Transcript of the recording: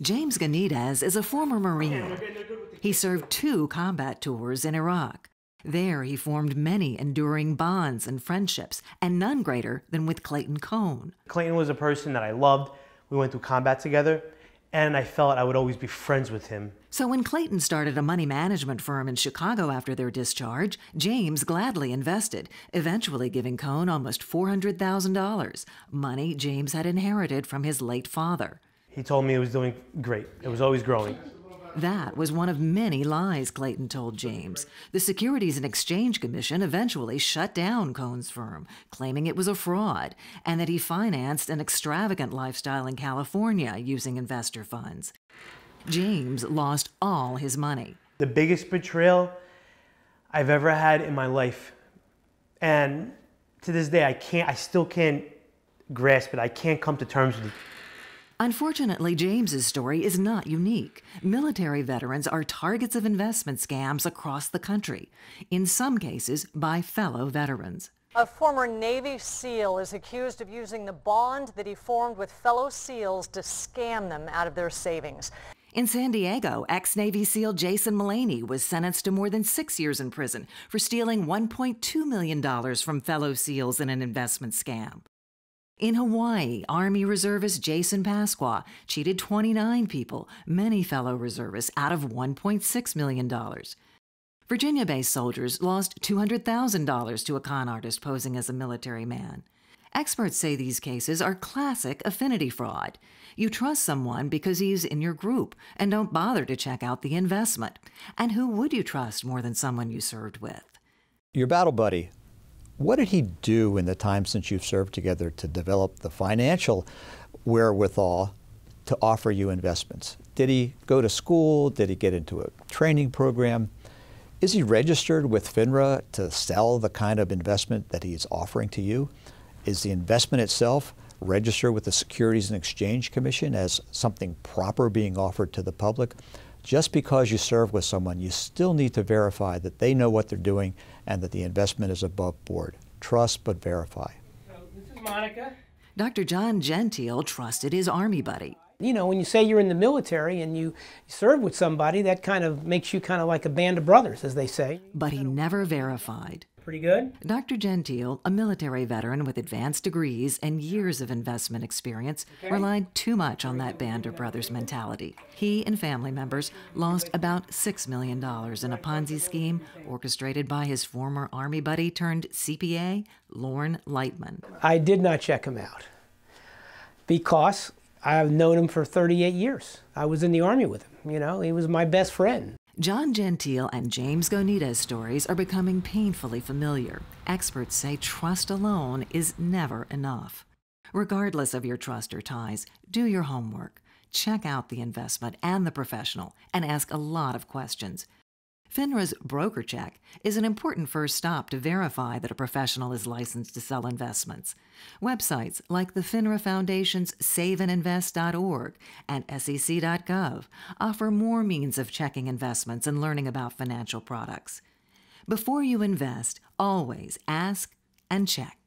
James Gonedes is a former Marine. He served 2 combat tours in Iraq. There he formed many enduring bonds and friendships, and none greater than with Clayton Cohn. Clayton was a person that I loved. We went through combat together, and I felt I would always be friends with him. So when Clayton started a money management firm in Chicago after their discharge, James gladly invested, eventually giving Cohn almost $400,000, money James had inherited from his late father. He told me it was doing great. It was always growing. That was one of many lies Clayton told James. The Securities and Exchange Commission eventually shut down Cohn's firm, claiming it was a fraud and that he financed an extravagant lifestyle in California using investor funds. James lost all his money. The biggest betrayal I've ever had in my life. And to this day, I still can't grasp it. I can't come to terms with it. Unfortunately, James's story is not unique. Military veterans are targets of investment scams across the country, in some cases by fellow veterans. A former Navy SEAL is accused of using the bond that he formed with fellow SEALs to scam them out of their savings. In San Diego, ex-Navy SEAL Jason Mullaney was sentenced to more than 6 years in prison for stealing $1.2 million from fellow SEALs in an investment scam. In Hawaii, Army Reservist Jason Pasqua cheated 29 people, many fellow reservists, out of $1.6 million. Virginia-based soldiers lost $200,000 to a con artist posing as a military man. Experts say these cases are classic affinity fraud. You trust someone because he's in your group and don't bother to check out the investment. And who would you trust more than someone you served with? Your battle buddy. What did he do in the time since you've served together to develop the financial wherewithal to offer you investments? Did he go to school? Did he get into a training program? Is he registered with FINRA to sell the kind of investment that he is offering to you? Is the investment itself registered with the Securities and Exchange Commission as something proper being offered to the public? Just because you serve with someone, you still need to verify that they know what they're doing and that the investment is above board. Trust but verify. So this is Monica. Dr. John Gentile trusted his Army buddy. You know, when you say you're in the military and you serve with somebody, that kind of makes you kind of like a band of brothers, as they say. But he never verified. Pretty good. Dr. Gentile, a military veteran with advanced degrees and years of investment experience, relied too much on that band of brothers mentality. He and family members lost about $6 million in a Ponzi scheme orchestrated by his former Army buddy turned CPA, Lorne Lightman. I did not check him out because I've known him for 38 years. I was in the Army with him, you know, he was my best friend. John Gentile and James Gonedes' stories are becoming painfully familiar. Experts say trust alone is never enough. Regardless of your trust or ties, do your homework. Check out the investment and the professional, and ask a lot of questions. FINRA's broker check is an important first stop to verify that a professional is licensed to sell investments. Websites like the FINRA Foundation's SaveAndInvest.org and sec.gov offer more means of checking investments and learning about financial products. Before you invest, always ask and check.